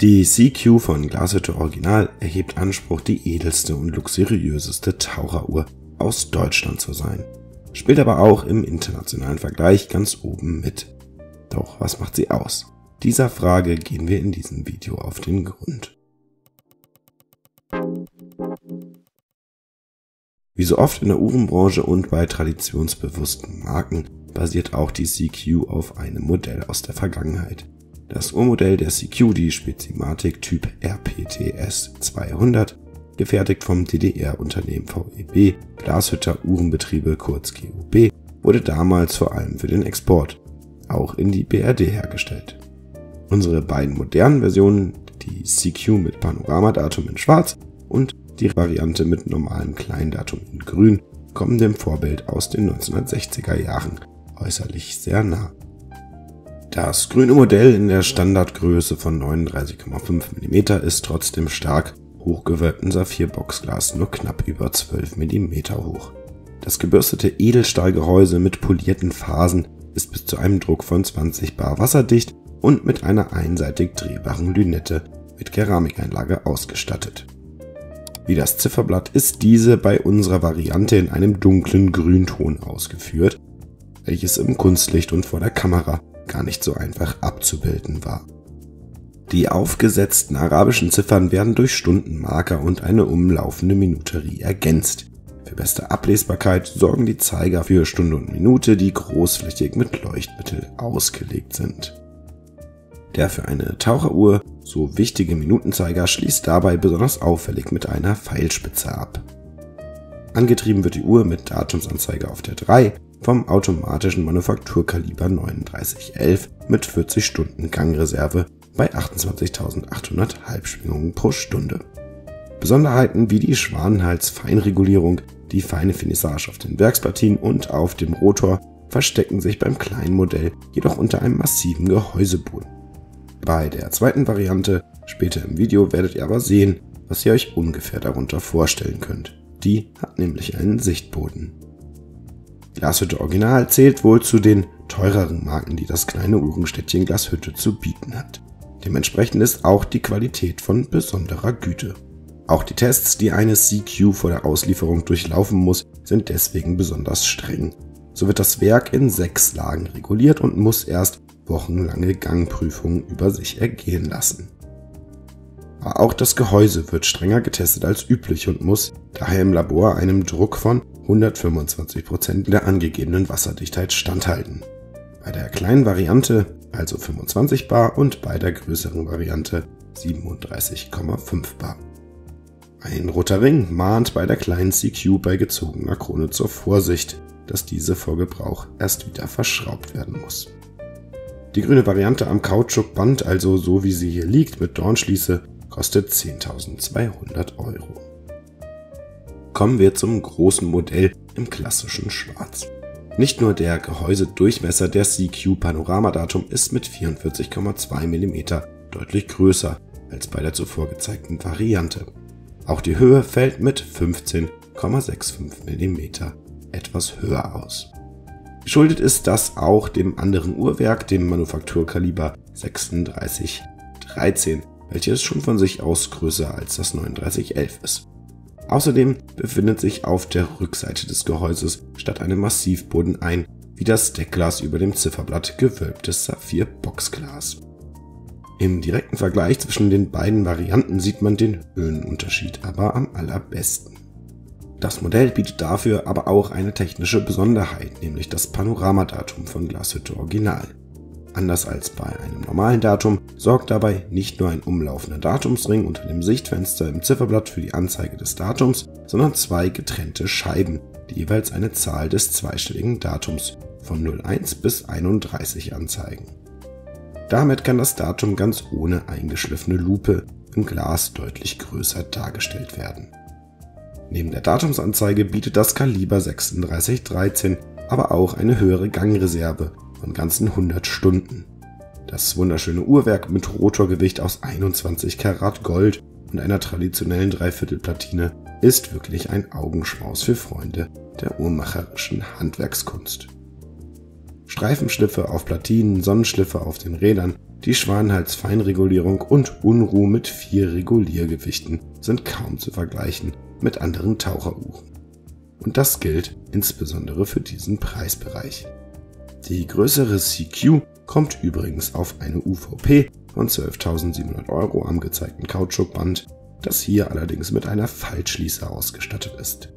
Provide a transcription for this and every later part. Die SeaQ von Glashütte Original erhebt Anspruch, die edelste und luxuriöseste Taucheruhr aus Deutschland zu sein, spielt aber auch im internationalen Vergleich ganz oben mit. Doch was macht sie aus? Dieser Frage gehen wir in diesem Video auf den Grund. Wie so oft in der Uhrenbranche und bei traditionsbewussten Marken basiert auch die SeaQ auf einem Modell aus der Vergangenheit. Das Uhrmodell der SeaQ, die Spezimatic Typ RP TS 200, gefertigt vom DDR-Unternehmen VEB, Glashütter Uhrenbetriebe kurz GUB, wurde damals vor allem für den Export, auch in die BRD, hergestellt. Unsere beiden modernen Versionen, die SeaQ mit Panoramadatum in schwarz und die Variante mit normalem Kleindatum in grün, kommen dem Vorbild aus den 1960er Jahren äußerlich sehr nah. Das grüne Modell in der Standardgröße von 39,5 mm ist trotz dem stark hochgewölbten Saphirboxglas nur knapp über 12 mm hoch. Das gebürstete Edelstahlgehäuse mit polierten Phasen ist bis zu einem Druck von 20 bar wasserdicht und mit einer einseitig drehbaren Lünette mit Keramikeinlage ausgestattet. Wie das Zifferblatt ist diese bei unserer Variante in einem dunklen Grünton ausgeführt, welches im Kunstlicht und vor der Kamera gar nicht so einfach abzubilden war. Die aufgesetzten arabischen Ziffern werden durch Stundenmarker und eine umlaufende Minuterie ergänzt. Für beste Ablesbarkeit sorgen die Zeiger für Stunde und Minute, die großflächig mit Leuchtmittel ausgelegt sind. Der für eine Taucheruhr so wichtige Minutenzeiger schließt dabei besonders auffällig mit einer Pfeilspitze ab. Angetrieben wird die Uhr mit Datumsanzeiger auf der 3 vom automatischen Manufakturkaliber 3911 mit 40 Stunden Gangreserve bei 28.800 Halbschwingungen pro Stunde. Besonderheiten wie die Schwanenhals-Feinregulierung, die feine Finissage auf den Werkspartien und auf dem Rotor verstecken sich beim kleinen Modell jedoch unter einem massiven Gehäuseboden. Bei der zweiten Variante, später im Video, werdet ihr aber sehen, was ihr euch ungefähr darunter vorstellen könnt. Die hat nämlich einen Sichtboden. Glashütte Original zählt wohl zu den teureren Marken, die das kleine Uhrenstädtchen Glashütte zu bieten hat. Dementsprechend ist auch die Qualität von besonderer Güte. Auch die Tests, die eine SeaQ vor der Auslieferung durchlaufen muss, sind deswegen besonders streng. So wird das Werk in 6 Lagen reguliert und muss erst wochenlange Gangprüfungen über sich ergehen lassen. Aber auch das Gehäuse wird strenger getestet als üblich und muss daher im Labor einem Druck von 125% der angegebenen Wasserdichtheit standhalten. Bei der kleinen Variante also 25 bar und bei der größeren Variante 37,5 bar. Ein roter Ring mahnt bei der kleinen SeaQ bei gezogener Krone zur Vorsicht, dass diese vor Gebrauch erst wieder verschraubt werden muss. Die grüne Variante am Kautschukband, also so wie sie hier liegt, mit Dornschließe, kostet 10.200 €. Kommen wir zum großen Modell im klassischen Schwarz. Nicht nur der Gehäusedurchmesser der SeaQ Panoramadatum ist mit 44,2 mm deutlich größer als bei der zuvor gezeigten Variante. Auch die Höhe fällt mit 15,65 mm etwas höher aus. Geschuldet ist das auch dem anderen Uhrwerk, dem Manufakturkaliber 3613, welches schon von sich aus größer als das 3911 ist. Außerdem befindet sich auf der Rückseite des Gehäuses statt einem Massivboden ein, wie das Deckglas über dem Zifferblatt, gewölbtes Saphir-Boxglas. Im direkten Vergleich zwischen den beiden Varianten sieht man den Höhenunterschied aber am allerbesten. Das Modell bietet dafür aber auch eine technische Besonderheit, nämlich das Panoramadatum von Glashütte Original. Anders als bei einem normalen Datum sorgt dabei nicht nur ein umlaufender Datumsring unter dem Sichtfenster im Zifferblatt für die Anzeige des Datums, sondern 2 getrennte Scheiben, die jeweils eine Zahl des zweistelligen Datums von 01 bis 31 anzeigen. Damit kann das Datum ganz ohne eingeschliffene Lupe im Glas deutlich größer dargestellt werden. Neben der Datumsanzeige bietet das Kaliber 3613 aber auch eine höhere Gangreserve von ganzen 100 Stunden. Das wunderschöne Uhrwerk mit Rotorgewicht aus 21 Karat Gold und einer traditionellen Dreiviertelplatine ist wirklich ein Augenschmaus für Freunde der uhrmacherischen Handwerkskunst. Streifenschliffe auf Platinen, Sonnenschliffe auf den Rädern Die Schwanenhals-Feinregulierung und Unruh mit 4 Reguliergewichten sind kaum zu vergleichen mit anderen Taucheruhren. Und das gilt insbesondere für diesen Preisbereich. Die größere SeaQ kommt übrigens auf eine UVP von 12.700 € am gezeigten Kautschukband, das hier allerdings mit einer Faltschließe ausgestattet ist.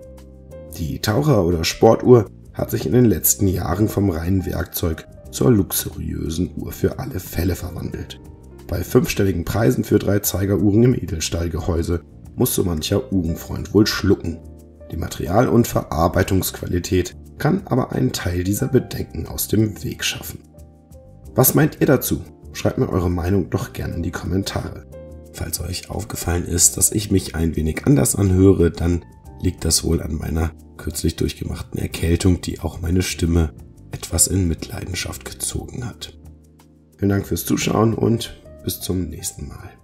Die Taucher- oder Sportuhr hat sich in den letzten Jahren vom reinen Werkzeug zur luxuriösen Uhr für alle Fälle verwandelt. Bei fünfstelligen Preisen für 3-Zeiger-Uhren im Edelstahlgehäuse muss so mancher Uhrenfreund wohl schlucken. Die Material- und Verarbeitungsqualität kann aber einen Teil dieser Bedenken aus dem Weg schaffen. Was meint ihr dazu? Schreibt mir eure Meinung doch gerne in die Kommentare. Falls euch aufgefallen ist, dass ich mich ein wenig anders anhöre, dann liegt das wohl an meiner kürzlich durchgemachten Erkältung, die auch meine Stimme etwas in Mitleidenschaft gezogen hat. Vielen Dank fürs Zuschauen und bis zum nächsten Mal.